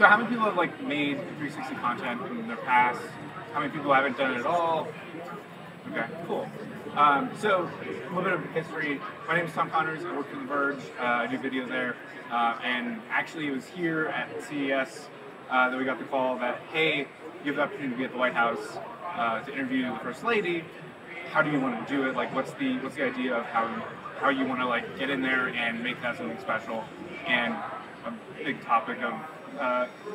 So how many people have like made 360 content in their past? How many people haven't done it at all? Okay, cool. So a little bit of history. My name is Tom Connors. I work for The Verge. I do video there. And actually it was here at CES that we got the call that, hey, you have the opportunity to be at the White House to interview the First Lady. How do you want to do it? Like, what's the idea of how you want to like get in there and make that something special? And a big topic of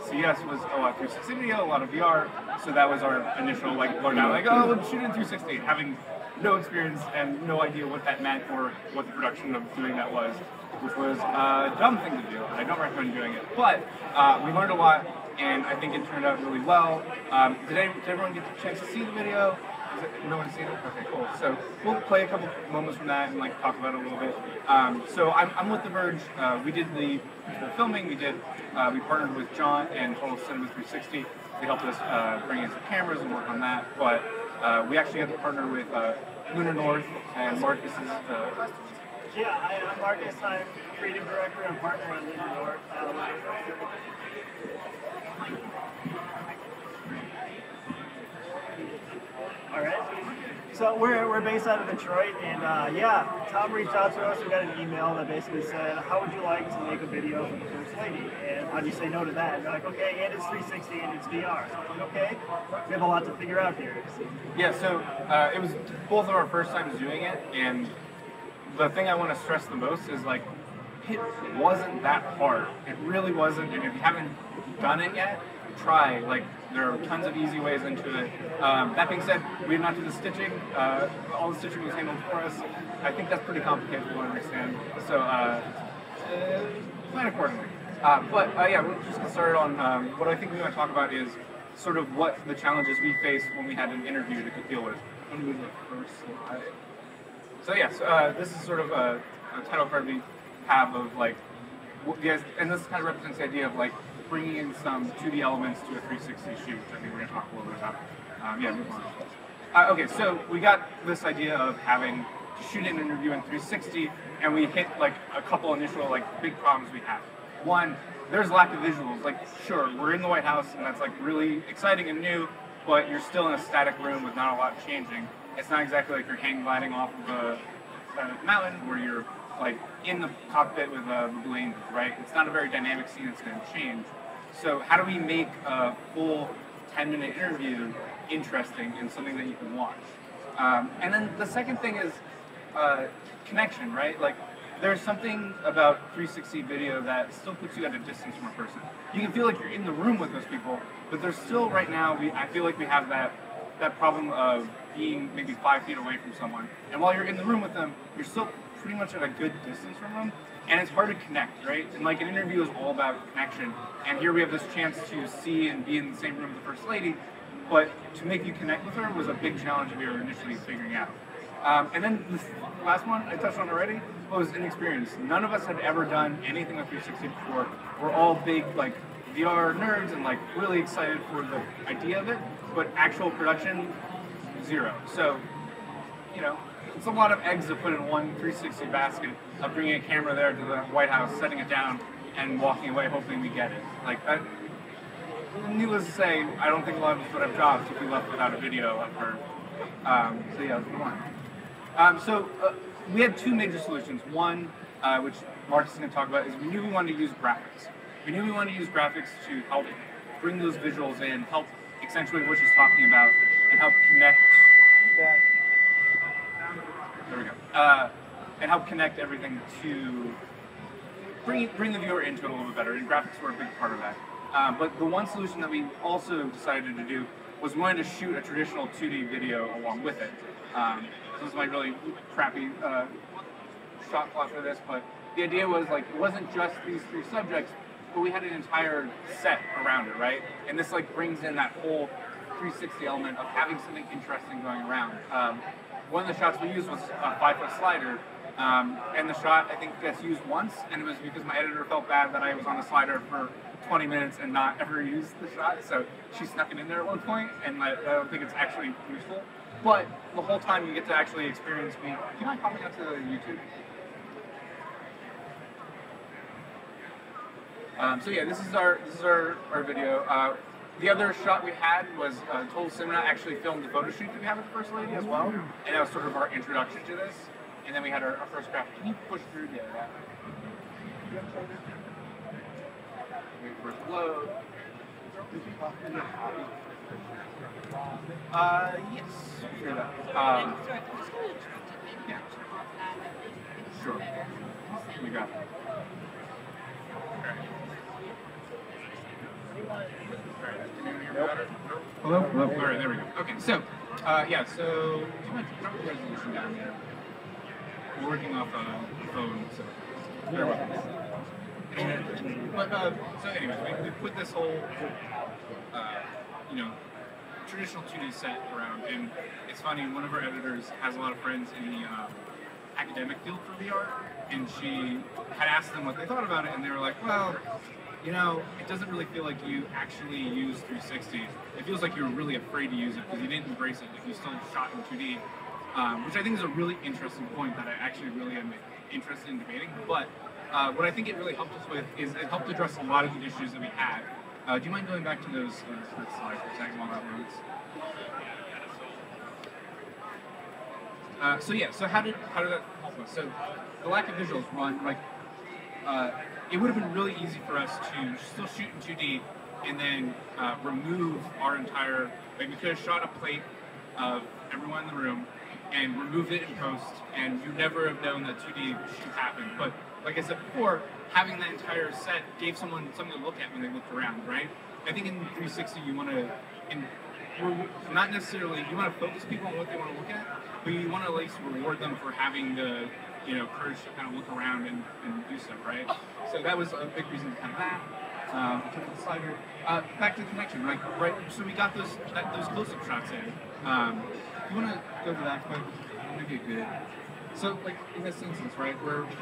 CES was a lot of 360 video, a lot of VR. So that was our initial like learn out, like, oh, let's shoot in 360, having no experience and no idea what that meant or what the production of doing that was, which was a dumb thing to do. I don't recommend doing it, but we learned a lot, and I think it turned out really well. Did everyone get the chance to see the video? No one's seen it? Okay, cool. So we'll play a couple moments from that and like talk about it a little bit. So I'm with The Verge. We did the filming. We partnered with Jaunt and Total Cinema 360. They helped us bring in some cameras and work on that. But we actually got to partner with Lunar North and Marcus. Yeah, I'm Marcus. I'm creative director and partner at Lunar North. All right. So we're based out of Detroit, and yeah, Tom reached out to us. We got an email that basically said, "How would you like to make a video for the First Lady?" And how'd you say no to that? And they're like, "Okay, and it's 360 and it's VR." So I'm like, "Okay, we have a lot to figure out here." Yeah. So it was both of our first times doing it, and the thing I want to stress the most is like, it wasn't that hard. It really wasn't. And if you haven't done it yet, try. Like, there are tons of easy ways into it. That being said, we did not do the stitching. All the stitching was handled for us. I think that's pretty complicated to understand. So plan accordingly. Yeah, we're just gonna start on what I think we want to talk about is sort of what the challenges we faced when we had an interview to deal with. I'm gonna move the first slide. So yes, this is sort of a title card we have of like, yes, and this kind of represents the idea of like bringing in some 2D elements to a 360 shoot, which I think we're going to talk a little bit about. Yeah, move on. Okay, so we got this idea of having to shoot an interview in 360, and we hit like a couple initial like big problems we have. One, there's lack of visuals. Like, sure, we're in the White House, and that's like really exciting and new, but you're still in a static room with not a lot changing. It's not exactly like you're hang gliding off of a mountain where you're like in the cockpit with the balloon, right? It's not a very dynamic scene that's going to change. So how do we make a full 10-minute interview interesting and something that you can watch? And then the second thing is connection, right? Like, there's something about 360 video that still puts you at a distance from a person. You can feel like you're in the room with those people, but there's still right now, I feel like we have that problem of being maybe 5 feet away from someone. And while you're in the room with them, you're still pretty much at a good distance from them, and it's hard to connect, right? And like, an interview is all about connection, and here we have this chance to see and be in the same room with the First Lady, but to make you connect with her was a big challenge we were initially figuring out. And then this last one I touched on already was inexperience. None of us had ever done anything with 360 before. We're all big like VR nerds and like really excited for the idea of it, but actual production, zero. So, you know, it's a lot of eggs to put in one 360 basket of bringing a camera there to the White House, setting it down, and walking away hoping we get it. Like, needless to say, I don't think a lot of us would have jobs if we left without a video of her. So yeah, that's the one. We had two major solutions. One, which Marcus is going to talk about, is we knew we wanted to use graphics. We knew we wanted to use graphics to help bring those visuals in, help accentuate what she's talking about, and help connect that. There we go. And help connect everything to bring the viewer into it a little bit better, and graphics were a big part of that. But the one solution that we also decided to do was we wanted to shoot a traditional 2D video along with it. This is my really crappy shot clock for this, but the idea was like, it wasn't just these three subjects, but we had an entire set around it, right? And this like brings in that whole 360 element of having something interesting going around. One of the shots we used was a 5-foot slider, and the shot I think gets used once, and it was because my editor felt bad that I was on a slider for 20 minutes and not ever used the shot, so she snuck it in there at one point, and I don't think it's actually useful. But the whole time you get to actually experience me. Can I copy that to YouTube? So yeah, this is our video. The other shot we had was Total Cinema actually filmed the photo shoot that we had with the First Lady as well, and that was sort of our introduction to this. And then we had our first graphic. Can you push through the other half? Yes. Sure. I'm just going to attract it maybe. Yeah. Sure. We got it. Hello? Hello? All right, there we go. Okay, so, yeah, so, do you want to drop the resolution down here? We're working off a phone, so, very well. But, so anyways, we put this whole, you know, traditional 2D set around, and it's funny, one of our editors has a lot of friends in the academic field for VR, and she had asked them what they thought about it, and they were like, well, you know, it doesn't really feel like you actually used 360. It feels like you were really afraid to use it because you didn't embrace it, like you still shot in 2D, which I think is a really interesting point that I actually really am interested in debating, but what I think it really helped us with is it helped address a lot of the issues that we had. Do you mind going back to those slides for a second while that loads? So yeah, so how did that help us? So the lack of visuals, one, like it would have been really easy for us to still shoot in 2D and then remove our entire, like we could have shot a plate of everyone in the room and removed it in post, and you never have known that 2D shoot happened. But like I said before, having that entire set gave someone something to look at when they looked around, right? I think in 360 you want to, not necessarily, you want to focus people on what they want to look at, but you want to at least reward them for having the, you know, courage to kind of look around and do stuff, right? So that was a big reason to kind of that. The slider. Back to the connection, right? So we got those close-up shots in. You want to go to that quick? Maybe good. So, like, in this instance, right,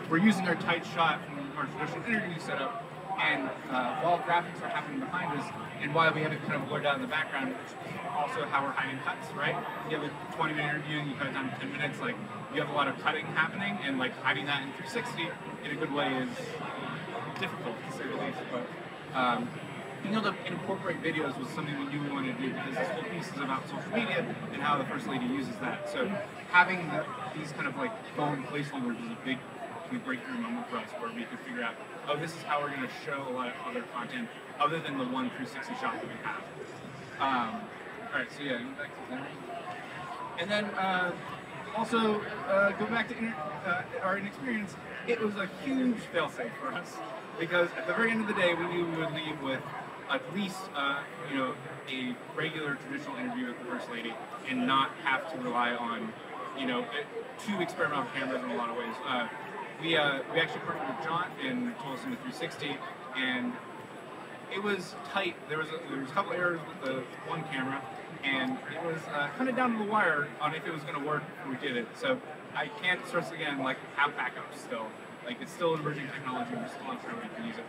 we're using our tight shot from our traditional interview setup, and while graphics are happening behind us, and while we have it kind of blurred out in the background, which is also how we're hiding cuts, right? You have a 20-minute interview, and you cut it down to 10 minutes, like, you have a lot of cutting happening, and, like, hiding that in 360 in a good way is difficult, to say the least, but being able to incorporate videos was something we knew we wanted to do, because this whole piece is about social media and how the First Lady uses that. So having these kind of like phone placeholders was a big breakthrough moment for us, where we could figure out, oh, this is how we're going to show a lot of other content other than the one 360 shot that we have. All right, so yeah, go back to that. And then also go back to our inexperience. It was a huge failsafe for us, because at the very end of the day, we knew we would leave with at least, you know, a regular traditional interview with the First Lady, and not have to rely on, you know, two experimental cameras in a lot of ways. We actually partnered with Jaunt and Total Cinema 360, and it was tight. There was a couple errors with the one camera, and it was kind of down to the wire on if it was going to work when we did it. So I can't stress again, like, have backups still. Like, it's still an emerging technology, we're still not sure how we can use it.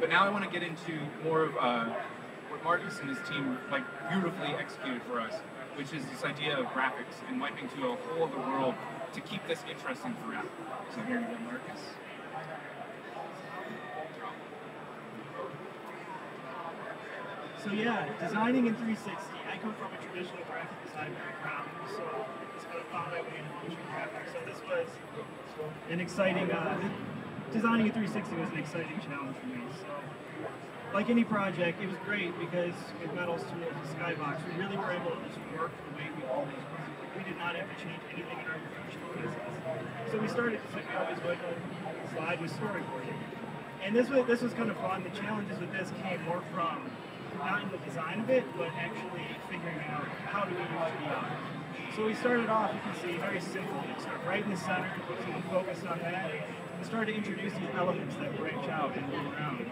But now I want to get into more of what Marcus and his team, like, beautifully executed for us, which is this idea of graphics and wiping to a whole other world to keep this interesting throughout. So here you go, Marcus. So yeah, designing in 360. I come from a traditional graphic design background, so it's kind of found my way into motion graphics. So this was an exciting, designing in 360 was an exciting challenge for me. So, like any project, it was great because with Mettle Studio and Skybox, we really were able to just work the way we always worked. We did not have to change anything in our professional business. So we started just like we always would, slide with storyboarding. And this was kind of fun. The challenges with this came more from not in the design of it, but actually figuring out how do we use VR. So we started off, you can see, very simple. You start right in the center, so we focused on that. We started to introduce these elements that branch out and move around.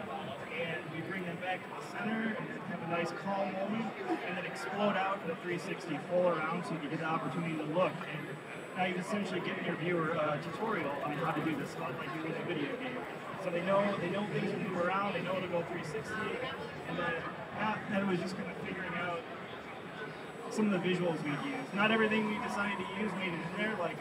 And we bring them back to the center, and have a nice calm moment, and then explode out in the 360 full around, so you get the opportunity to look. And now you've essentially given your viewer a tutorial on how to do this stuff, like you would in a video game. So they know things will move around, they know it'll go 360, and then it was just kind of figuring out some of the visuals we'd use. Not everything we decided to use made it in there, like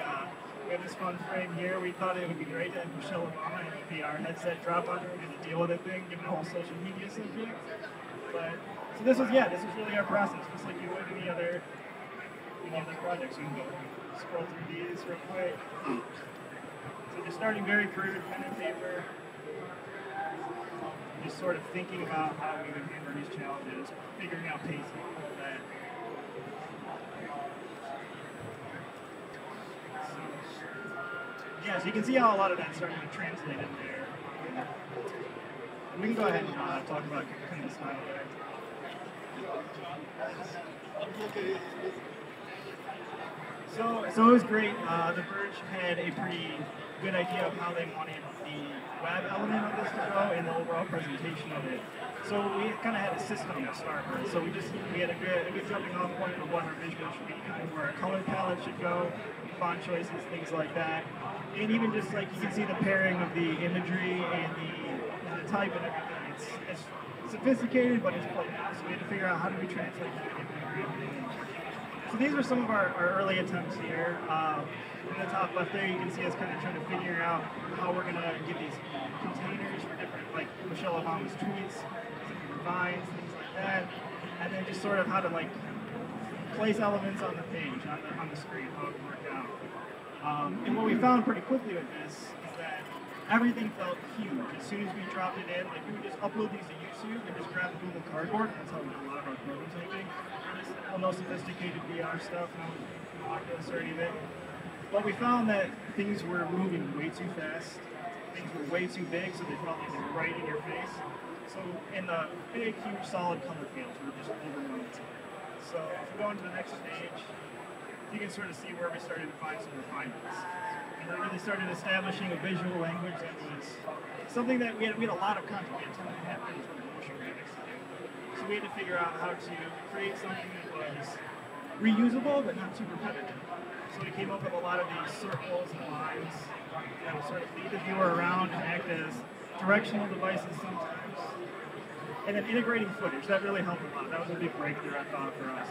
we at this one frame here. We thought it would be great to have Michelle Obama in a VR headset drop on her and to deal with it thing, given the whole social media subject. But so this was, yeah, this was really our process, just like you would any other projects. You can go scroll through these real quick. So just starting very crude, pen and paper, just sort of thinking about how we would handle these challenges, figuring out pacing, all that. Yeah, so you can see how a lot of that's starting to translate in there. And we can go ahead and talk about kind of the style there. So it was great. The Verge had a pretty good idea of how they wanted the web element of this to go and the overall presentation of it. So we kind of had a system to start with. So we had a good jumping off point of what our visual should be, where our color palette should go, font choices, things like that. And even just like you can see the pairing of the imagery and the type and everything. It's sophisticated, but it's playful. So we had to figure out how do we translate that. So these were some of our early attempts here. In the top left there, you can see us kind of trying to figure out how we're going to get these containers for different, like Michelle Obama's tweets, vines, things like that. And then just sort of how to like place elements on the page, on the screen, how it worked out. And what we found pretty quickly with this is that everything felt huge. As soon as we dropped it in, like we would just upload these to YouTube and just grab Google Cardboard. That's how we did a lot of our prototyping. No sophisticated VR stuff, no Oculus or anything. But we found that things were moving way too fast. Things were way too big, so they felt like they were right in your face. So in the big, huge, solid color fields, we were just overwhelmed. So if we go into the next stage, you can sort of see where we started to find some refinements. And we really started establishing a visual language that was something that we had a lot of content. We had 10.5 minutes worth of motion graphics. So we had to figure out how to create something that was reusable but not too repetitive. So we came up with a lot of these circles and lines that would sort of lead the viewer around and act as directional devices sometimes. And then integrating footage, that really helped a lot. That was a big breakthrough, I thought, for us.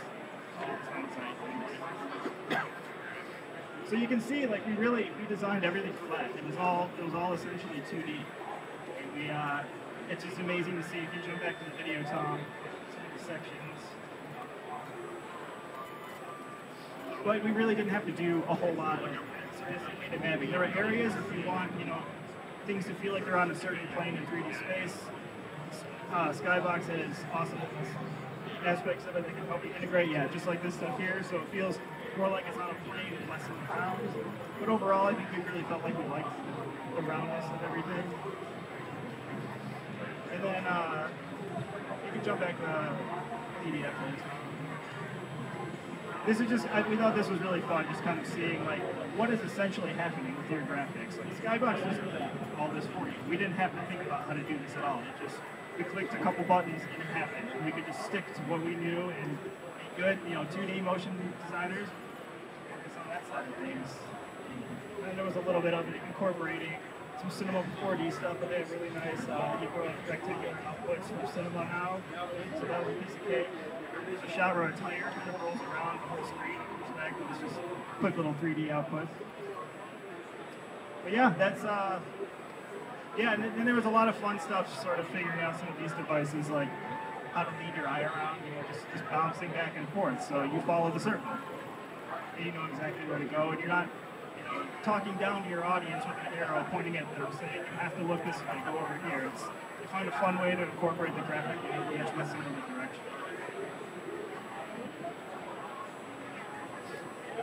So you can see, like, we designed everything flat. It was all essentially 2D. And it's just amazing to see. If you jump back to the video, Tom, some of the sections. But we really didn't have to do a whole lot of sophisticated mapping. There are areas if you want, things to feel like they're on a certain plane in 3D space. Skybox has awesome aspects of it that can help you integrate. Yeah, just like this stuff here. So it feels more like it's on a plane and less than a round. But overall, I think we really felt like we liked the roundness of everything. And then you can jump back to PDF. This is just, we thought this was really fun, just kind of seeing like what is essentially happening with your graphics. Like Skybox doesn't all this for you. We didn't have to think about how to do this at all. It just, we clicked a couple buttons and it happened. And we could just stick to what we knew and be good, 2D motion designers, focus on that side of things. And then there was a little bit of it incorporating some Cinema 4D stuff, but they have really nice rectangular outputs from Cinema now. So that was a piece of cake. There's a shot where a tire kind of rolls around the whole screen and comes back, but it's just a quick little 3D output. But yeah, that's and then there was a lot of fun stuff sort of figuring out some of these devices, like how to lead your eye around, just bouncing back and forth. So you follow the circle. And you know exactly where to go, and you're not talking down to your audience with an arrow pointing at them, saying you have to look this way, go over here. You find a fun way to incorporate the graphic language messing in the direction.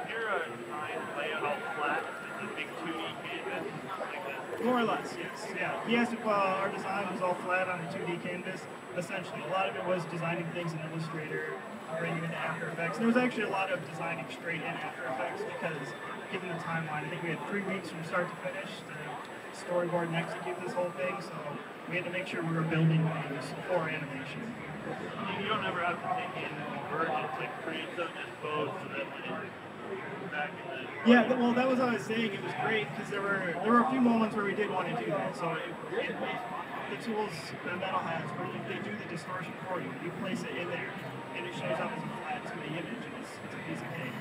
You're a design layout flat, it's a big 2D canvas like that. More or less, yes. Yeah. Yes, our design was all flat on a 2D canvas. Essentially, a lot of it was designing things in Illustrator, bringing it into After Effects. And there was actually a lot of designing straight in After Effects because, given the timeline, I think we had 3 weeks from start to finish to storyboard and execute this whole thing, so we had to make sure we were building things for animation. You don't ever have to take in the Verge and click create something as both so that when it back in the... Yeah, well, that was what I was saying. It was great because there were a few moments where we did want to do that, so the tools that Mettle has, where they do the distortion for you. You place it in there, and it shows up as a flat 2D image, and it's a piece of cake.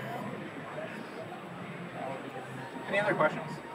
Any other questions?